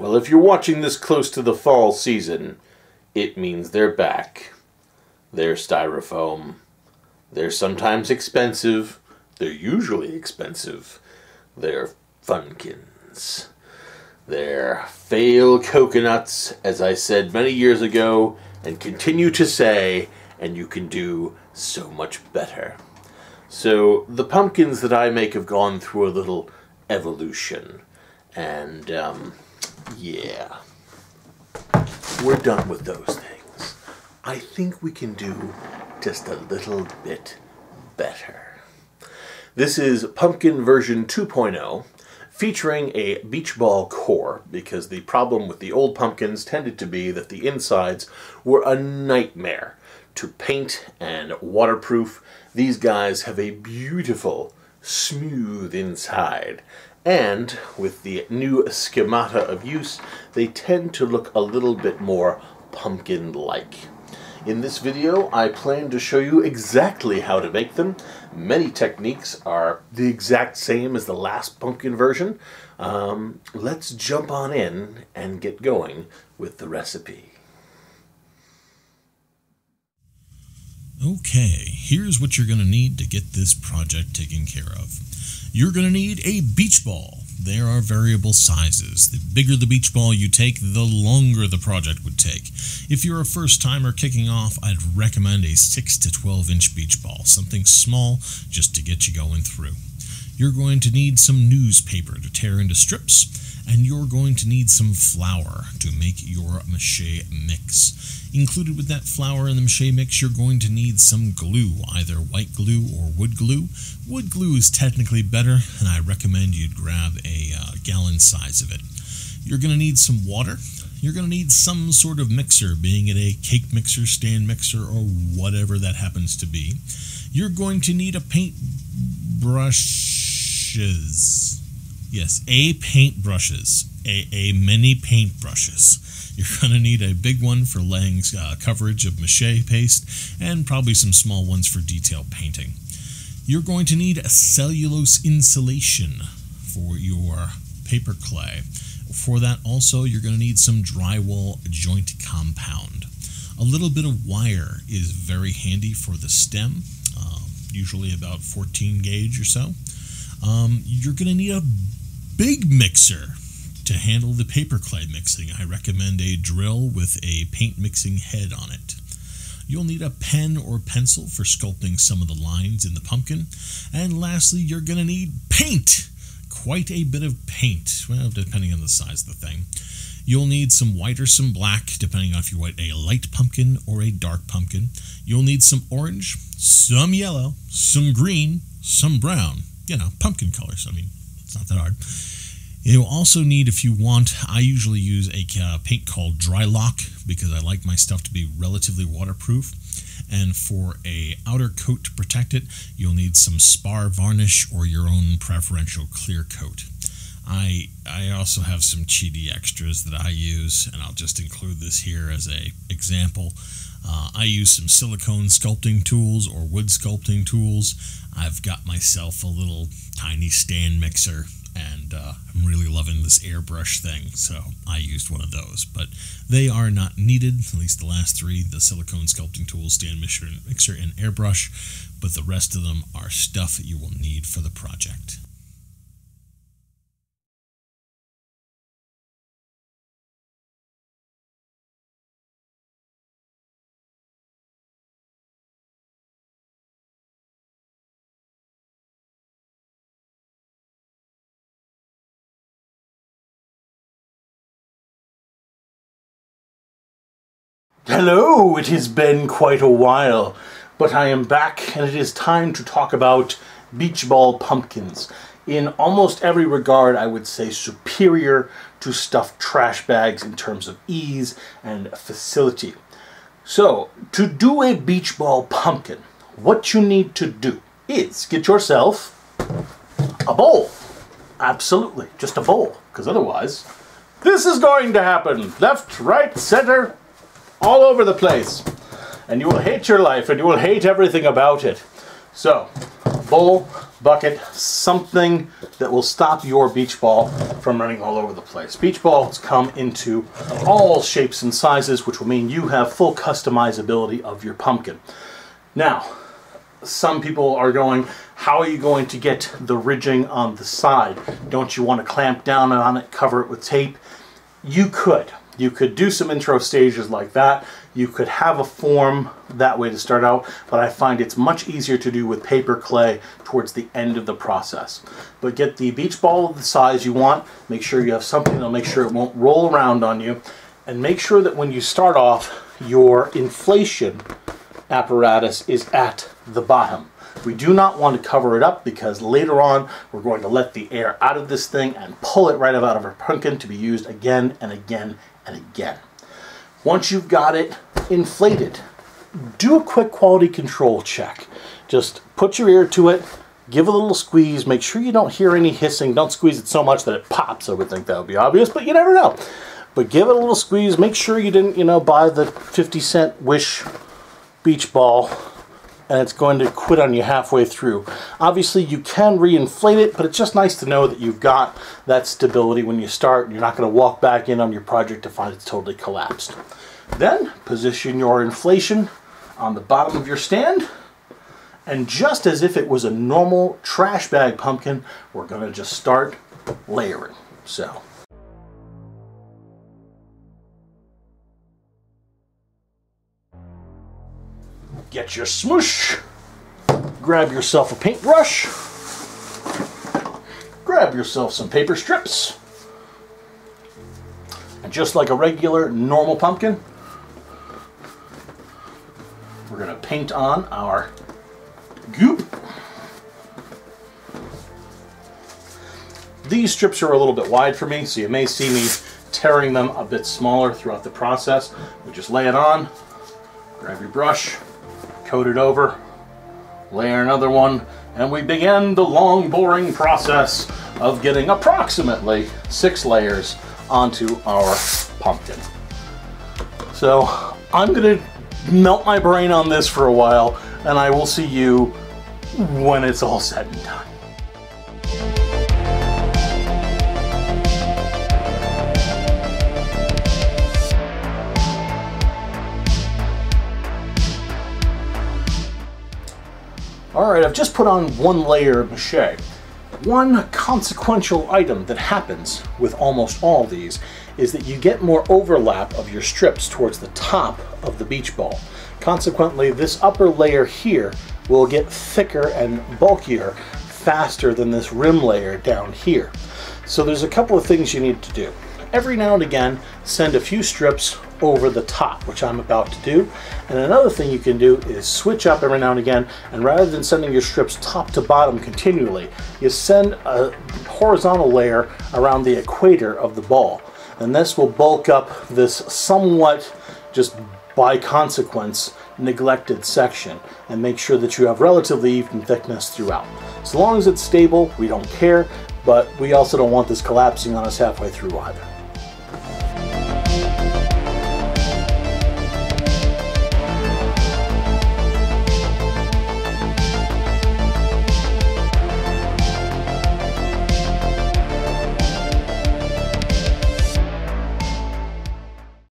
Well, if you're watching this close to the fall season, it means they're back. They're styrofoam. They're sometimes expensive. They're usually expensive. They're Funkins. They're fail coconuts, as I said many years ago, and continue to say, and you can do so much better. So the pumpkins that I make have gone through a little evolution, and yeah, we're done with those things. I think we can do just a little bit better. This is pumpkin version 2.0, featuring a beach ball core, because the problem with the old pumpkins tended to be that the insides were a nightmare to paint and waterproof. These guys have a beautiful, smooth inside, and with the new schemata of use, they tend to look a little bit more pumpkin-like. In this video, I plan to show you exactly how to make them. Many techniques are the exact same as the last pumpkin version. Let's jump on in and get going with the recipe. Okay, here's what you're going to need to get this project taken care of. You're going to need a beach ball. There are variable sizes. The bigger the beach ball you take, the longer the project would take. If you're a first-timer kicking off, I'd recommend a 6 to 12-inch beach ball, something small just to get you going through. You're going to need some newspaper to tear into strips, and you're going to need some flour to make your mache mix. Included with that flour and the mache mix, you're going to need some glue, either white glue or wood glue. Wood glue is technically better, and I recommend you grab a gallon size of it. You're going to need some water. You're going to need some sort of mixer, being it a cake mixer, stand mixer, or whatever that happens to be. You're going to need a paintbrushes. Yes, many paintbrushes. You're going to need a big one for laying coverage of mache paste, and probably some small ones for detail painting. You're going to need a cellulose insulation for your paper clay. For that also, you're going to need some drywall joint compound. A little bit of wire is very handy for the stem, usually about 14 gauge or so. You're going to need a big mixer to handle the paper clay mixing. I recommend a drill with a paint mixing head on it. You'll need a pen or pencil for sculpting some of the lines in the pumpkin. And lastly, you're going to need paint! Quite a bit of paint, well, depending on the size of the thing. You'll need some white or some black, depending on if you want a light pumpkin or a dark pumpkin. You'll need some orange, some yellow, some green, some brown. You know, pumpkin colors. I mean, it's not that hard. You'll also need, if you want, I usually use a paint called Drylock, because I like my stuff to be relatively waterproof. And for a outer coat to protect it, you'll need some spar varnish or your own preferential clear coat. I also have some cheaty extras that I use, and I'll just include this here as a example. I use some silicone sculpting tools or wood sculpting tools. I've got myself a little tiny stand mixer, and I'm really loving this airbrush thing, so I used one of those. But they are not needed, at least the last three, the silicone sculpting tools, stand mixer, and airbrush, but the rest of them are stuff that you will need for the project. Hello, it has been quite a while, but I am back, and it is time to talk about beach ball pumpkins. In almost every regard, I would say superior to stuffed trash bags in terms of ease and facility. So, to do a beach ball pumpkin, what you need to do is get yourself a bowl. Absolutely, just a bowl, because otherwise, this is going to happen. Left, right, center, all over the place, and you will hate your life, and you will hate everything about it. So bowl, bucket, something that will stop your beach ball from running all over the place. Beach balls come into all shapes and sizes, which will mean you have full customizability of your pumpkin. Now, some people are going, how are you going to get the ridging on the side? Don't you want to clamp down on it, cover it with tape? You could. You could do some intro stages like that. You could have a form that way to start out, but I find it's much easier to do with paper clay towards the end of the process. But get the beach ball the size you want. Make sure you have something that'll make sure it won't roll around on you. And make sure that when you start off, your inflation apparatus is at the bottom. We do not want to cover it up because later on we're going to let the air out of this thing and pull it right out of our pumpkin to be used again and again and again. Once you've got it inflated, do a quick quality control check. Just put your ear to it, give a little squeeze, make sure you don't hear any hissing. Don't squeeze it so much that it pops. I would think that would be obvious, but you never know. But give it a little squeeze, make sure you didn't, you know, buy the 50-cent Wish beach ball and it's going to quit on you halfway through. Obviously you can reinflate it, but it's just nice to know that you've got that stability when you start and you're not going to walk back in on your project to find it's totally collapsed. Then position your inflation on the bottom of your stand, and just as if it was a normal trash bag pumpkin, we're going to just start layering. So get your smoosh, grab yourself a paintbrush, grab yourself some paper strips, and just like a regular normal pumpkin, we're going to paint on our goop. These strips are a little bit wide for me, so you may see me tearing them a bit smaller throughout the process. We just lay it on, grab your brush, coat it over, layer another one, and we begin the long, boring process of getting approximately 6 layers onto our pumpkin. So I'm gonna melt my brain on this for a while, and I will see you when it's all said and done. Alright, I've just put on 1 layer of mache. One consequential item that happens with almost all these is that you get more overlap of your strips towards the top of the beach ball. Consequently, this upper layer here will get thicker and bulkier faster than this rim layer down here. So there's a couple of things you need to do. Every now and again, send a few strips over the top, which I'm about to do. And another thing you can do is switch up every now and again, and rather than sending your strips top to bottom continually, you send a horizontal layer around the equator of the ball. And this will bulk up this somewhat, just by consequence, neglected section, and make sure that you have relatively even thickness throughout. So long as it's stable, we don't care, but we also don't want this collapsing on us halfway through either.